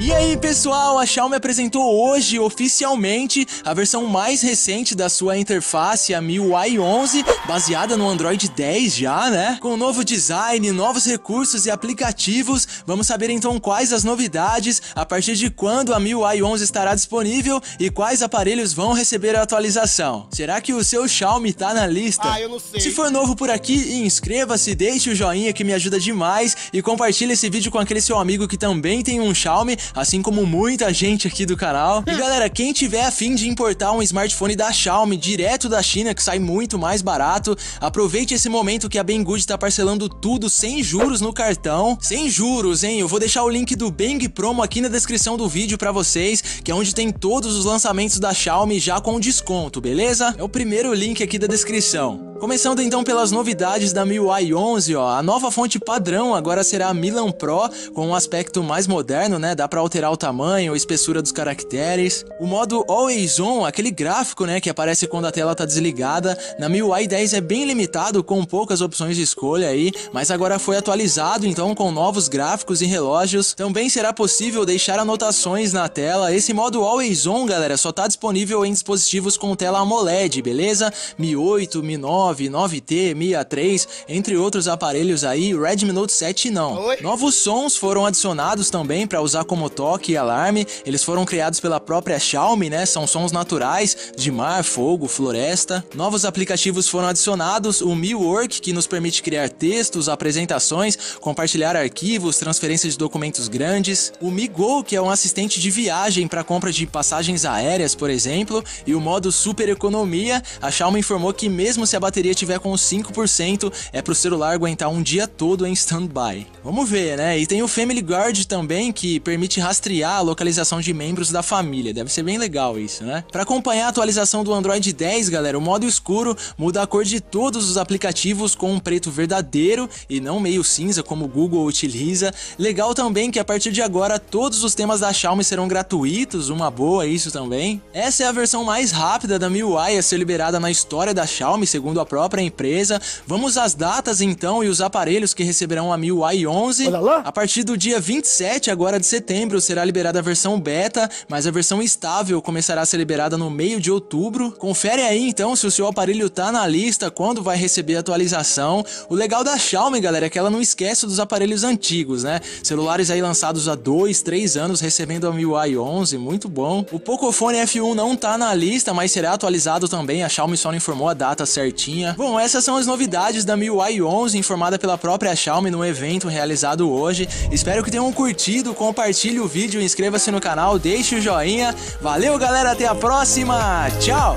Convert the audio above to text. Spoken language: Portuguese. E aí pessoal, a Xiaomi apresentou hoje oficialmente a versão mais recente da sua interface, a MIUI 11, baseada no Android 10 já, né? Com novo design, novos recursos e aplicativos, vamos saber então quais as novidades, a partir de quando a MIUI 11 estará disponível e quais aparelhos vão receber a atualização. Será que o seu Xiaomi tá na lista? Eu não sei. Se for novo por aqui, inscreva-se, deixe o joinha que me ajuda demais e compartilhe esse vídeo com aquele seu amigo que também tem um Xiaomi, assim como muita gente aqui do canal. E galera, quem tiver a fim de importar um smartphone da Xiaomi direto da China, que sai muito mais barato, aproveite esse momento que a Banggood tá parcelando tudo sem juros no cartão. Sem juros, hein? Eu vou deixar o link do Bang Promo aqui na descrição do vídeo pra vocês, que é onde tem todos os lançamentos da Xiaomi já com desconto, beleza? É o primeiro link aqui da descrição. Começando então pelas novidades da MIUI 11, ó, a nova fonte padrão agora será a Milan Pro, com um aspecto mais moderno, né, dá pra alterar o tamanho, a espessura dos caracteres. O modo Always On, aquele gráfico, né, que aparece quando a tela tá desligada, na MIUI 10 é bem limitado, com poucas opções de escolha aí, mas agora foi atualizado, então, com novos gráficos e relógios. Também será possível deixar anotações na tela. Esse modo Always On, galera, só tá disponível em dispositivos com tela AMOLED, beleza? Mi 8, Mi 9, Mi 9T, Mi A3, entre outros aparelhos aí, Redmi Note 7 não. Oi? Novos sons foram adicionados também para usar como toque e alarme, eles foram criados pela própria Xiaomi, né, são sons naturais, de mar, fogo, floresta. Novos aplicativos foram adicionados, o Mi Work, que nos permite criar textos, apresentações, compartilhar arquivos, transferência de documentos grandes. O Mi Go, que é um assistente de viagem para compra de passagens aéreas, por exemplo, e o modo Super Economia, a Xiaomi informou que mesmo se a bateria tiver com 5%, é pro celular aguentar um dia todo em stand-by. Vamos ver, né? E tem o Family Guard também, que permite rastrear a localização de membros da família. Deve ser bem legal isso, né? Pra acompanhar a atualização do Android 10, galera, o modo escuro muda a cor de todos os aplicativos com um preto verdadeiro e não meio cinza, como o Google utiliza. Legal também que a partir de agora todos os temas da Xiaomi serão gratuitos, uma boa isso também. Essa é a versão mais rápida da MIUI a ser liberada na história da Xiaomi, segundo a própria empresa. Vamos às datas então e os aparelhos que receberão a MIUI 11. A partir do dia 27 agora de setembro será liberada a versão beta, mas a versão estável começará a ser liberada no meio de outubro. Confere aí então se o seu aparelho tá na lista, quando vai receber a atualização. O legal da Xiaomi, galera, é que ela não esquece dos aparelhos antigos, né? Celulares aí lançados há 2, 3 anos recebendo a MIUI 11, muito bom. O Pocophone F1 não tá na lista, mas será atualizado também, a Xiaomi só não informou a data certinha. Bom, essas são as novidades da MIUI 11, informada pela própria Xiaomi no evento realizado hoje. Espero que tenham curtido, compartilhe o vídeo, inscreva-se no canal, deixe o joinha. Valeu, galera, até a próxima! Tchau!